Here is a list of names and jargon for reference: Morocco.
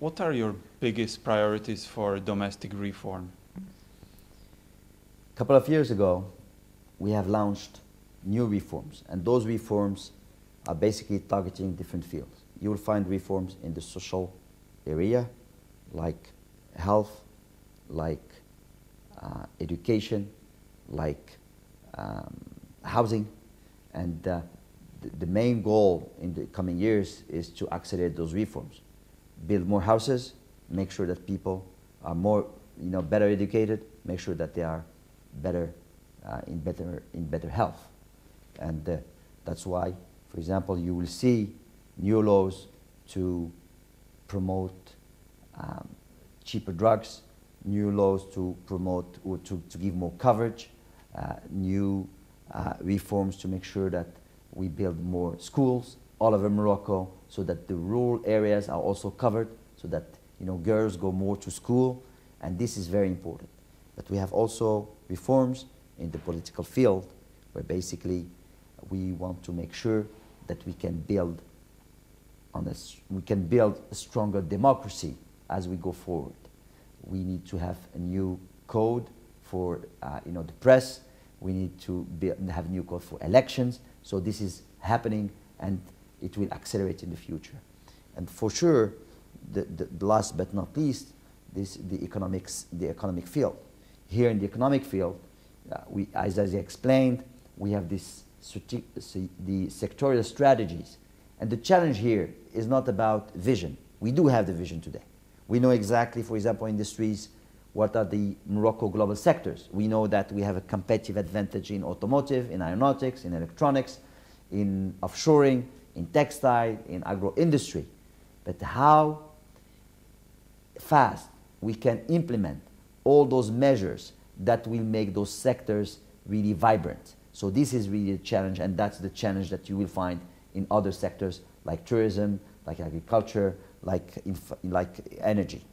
What are your biggest priorities for domestic reform? A couple of years ago, we have launched new reforms, and those reforms are basically targeting different fields. You will find reforms in the social area, like health, like education, like housing, and the main goal in the coming years is to accelerate those reforms. Build more houses, make sure that people are more, better educated, make sure that they are better, in better health. And that's why, for example, you will see new laws to promote cheaper drugs, new laws to promote or to give more coverage, new reforms to make sure that we build more schools all over Morocco, so that the rural areas are also covered, so that girls go more to school, and this is very important. But we have also reforms in the political field, where basically we want to make sure that we can build a stronger democracy as we go forward. We need to have a new code for the press. We need to have a new code for elections. So this is happening, and it will accelerate in the future. And for sure, the last but not least, the economic field. Here in the economic field, as I explained, we have the sectorial strategies. And the challenge here is not about vision. We do have the vision today. We know exactly, for example, industries, what are the Morocco global sectors. We know that we have a competitive advantage in automotive, in aeronautics, in electronics, in offshoring, in textile, in agro-industry. But how fast we can implement all those measures that will make those sectors really vibrant. So this is really a challenge, and that's the challenge that you will find in other sectors like tourism, like agriculture, like energy.